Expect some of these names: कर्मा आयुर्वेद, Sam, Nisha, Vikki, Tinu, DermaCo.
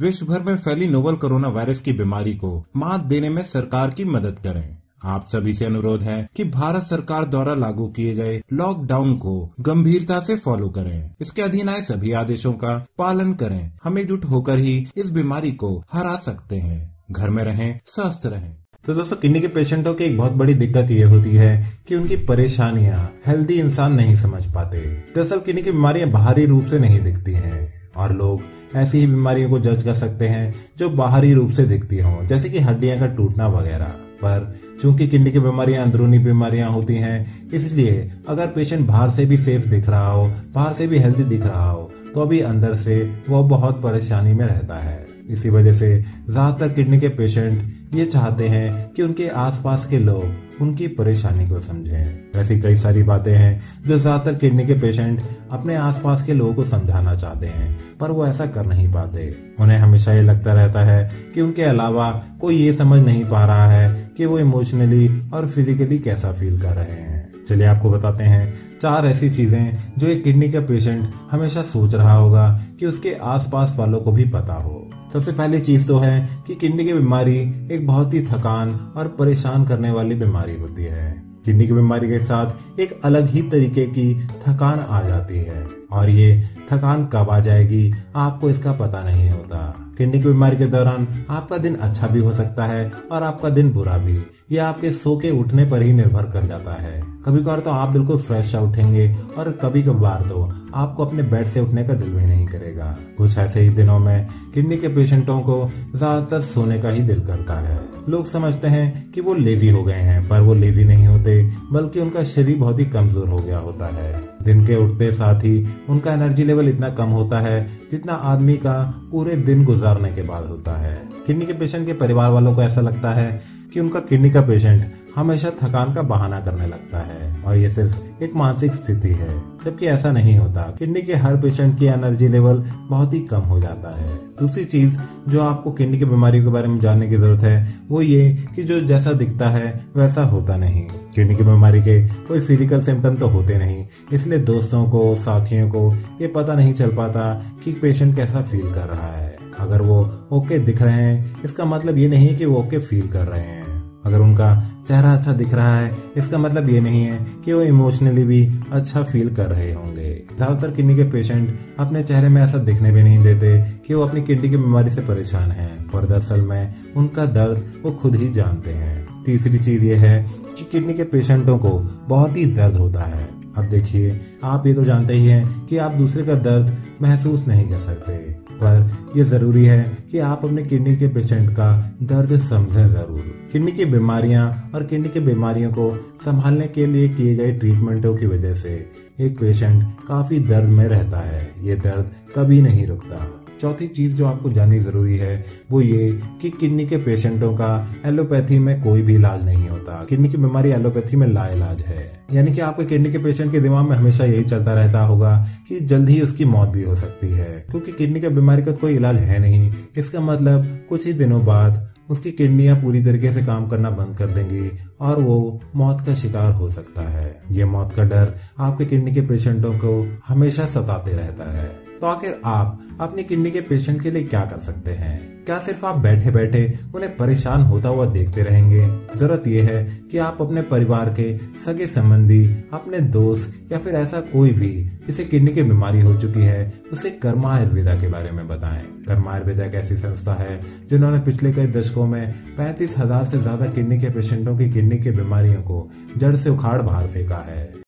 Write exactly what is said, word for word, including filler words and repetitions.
विश्व भर में फैली नोवल कोरोना वायरस की बीमारी को मात देने में सरकार की मदद करें। आप सभी से अनुरोध है कि भारत सरकार द्वारा लागू किए गए लॉकडाउन को गंभीरता से फॉलो करें, इसके अधीन आए सभी आदेशों का पालन करें। हम एकजुट होकर ही इस बीमारी को हरा सकते हैं। घर में रहें, स्वस्थ रहें। तो दोस्तों, किडनी के पेशेंटों की एक बहुत बड़ी दिक्कत ये होती है कि उनकी परेशानियां हेल्दी इंसान नहीं समझ पाते। दरअसल किडनी की बीमारियां बाहरी रूप से नहीं दिखती हैं और लोग ऐसी ही बीमारियों को जज कर सकते हैं जो बाहरी रूप से दिखती हों, जैसे कि हड्डियां का टूटना वगैरह। पर चूंकि किडनी की बीमारियां अंदरूनी बीमारियां होती हैं, इसलिए अगर पेशेंट बाहर से भी सेफ दिख रहा हो, बाहर से भी हेल्दी दिख रहा हो, तो अभी अंदर से वह बहुत परेशानी में रहता है। इसी वजह से ज्यादातर किडनी के पेशेंट ये चाहते हैं कि उनके आसपास के लोग उनकी परेशानी को समझें। ऐसी कई सारी बातें हैं जो ज्यादातर किडनी के पेशेंट अपने आसपास के लोगों को समझाना चाहते हैं, पर वो ऐसा कर नहीं पाते। उन्हें हमेशा ये लगता रहता है कि उनके अलावा कोई ये समझ नहीं पा रहा है कि वो इमोशनली और फिजिकली कैसा फील कर रहे हैं। चलिए आपको बताते हैं चार ऐसी चीजें जो एक किडनी का पेशेंट हमेशा सोच रहा होगा कि उसके आसपास वालों को भी पता हो। सबसे पहली चीज तो है कि किडनी की बीमारी एक बहुत ही थकान और परेशान करने वाली बीमारी होती है। किडनी की बीमारी के साथ एक अलग ही तरीके की थकान आ जाती है और ये थकान कब आ जाएगी आपको इसका पता नहीं होता। किडनी की बीमारी के दौरान आपका दिन अच्छा भी हो सकता है और आपका दिन बुरा भी। यह आपके सो के उठने पर ही निर्भर कर जाता है। कभी कभार तो आप बिल्कुल फ्रेश उठेंगे और कभी कभार तो आपको अपने बेड से उठने का दिल भी नहीं करेगा। कुछ ऐसे ही दिनों में किडनी के पेशेंटों को ज्यादातर सोने का ही दिल करता है। लोग समझते हैं कि वो लेजी हो गए हैं, पर वो लेजी नहीं होते, बल्कि उनका शरीर बहुत ही कमजोर हो गया होता है। दिन के उठते साथ ही उनका एनर्जी लेवल इतना कम होता है जितना आदमी का पूरे दिन गुजारने के बाद होता है। किडनी के पेशेंट के परिवार वालों को ऐसा लगता है कि उनका किडनी का पेशेंट हमेशा थकान का बहाना करने लगता है और ये सिर्फ एक मानसिक स्थिति है, जबकि ऐसा नहीं होता। किडनी के हर पेशेंट की एनर्जी लेवल बहुत ही कम हो जाता है। दूसरी चीज जो आपको किडनी की बीमारी के बारे में जानने की जरूरत है वो ये कि जो जैसा दिखता है वैसा होता नहीं। किडनी की बीमारी के कोई फिजिकल सिम्टम तो होते नहीं, इसलिए दोस्तों को, साथियों को ये पता नहीं चल पाता कि पेशेंट कैसा फील कर रहा है। अगर वो ओके दिख रहे हैं, इसका मतलब ये नहीं है कि वो ओके फील कर रहे हैं। अगर उनका चेहरा अच्छा दिख रहा है, इसका मतलब ये नहीं है कि वो इमोशनली भी अच्छा फील कर रहे होंगे। ज्यादातर किडनी के पेशेंट अपने चेहरे में ऐसा दिखने भी नहीं देते कि वो अपनी किडनी की बीमारी से परेशान हैं, पर दरअसल में उनका दर्द वो खुद ही जानते हैं। तीसरी चीज ये है कि किडनी के पेशेंटों को बहुत ही दर्द होता है। अब देखिए, आप ये तो जानते ही हैं कि आप दूसरे का दर्द महसूस नहीं कर सकते, पर यह जरूरी है कि आप अपने किडनी के पेशेंट का दर्द समझें जरूर। किडनी की बीमारियां और किडनी की बीमारियों को संभालने के लिए किए गए ट्रीटमेंटों की वजह से एक पेशेंट काफी दर्द में रहता है। ये दर्द कभी नहीं रुकता। चौथी चीज जो आपको जाननी जरूरी है वो ये कि किडनी के पेशेंटों का एलोपैथी में कोई भी इलाज नहीं होता। किडनी की बीमारी एलोपैथी में लाइलाज है, यानी कि आपके किडनी के पेशेंट के दिमाग में हमेशा यही चलता रहता होगा कि जल्द ही उसकी मौत भी हो सकती है, क्योंकि किडनी की बीमारी का कोई इलाज है नहीं। इसका मतलब कुछ ही दिनों बाद उसकी किडनियां पूरी तरीके से काम करना बंद कर देंगी और वो मौत का शिकार हो सकता है। ये मौत का डर आपके किडनी के पेशेंटों को हमेशा सताते रहता है। तो आखिर आप अपनी किडनी के पेशेंट के लिए क्या कर सकते हैं? क्या सिर्फ आप बैठे बैठे उन्हें परेशान होता हुआ देखते रहेंगे? जरूरत यह है कि आप अपने परिवार के सगे संबंधी, अपने दोस्त या फिर ऐसा कोई भी जिसे किडनी की बीमारी हो चुकी है उसे कर्मा आयुर्वेद के बारे में बताएं। कर्मा आयुर्वेद एक ऐसी संस्था है जिन्होंने पिछले कई दशकों में पैंतीस हजार से ज्यादा किडनी के पेशेंटों की किडनी की बीमारियों को जड़ से उखाड़ बाहर फेंका है।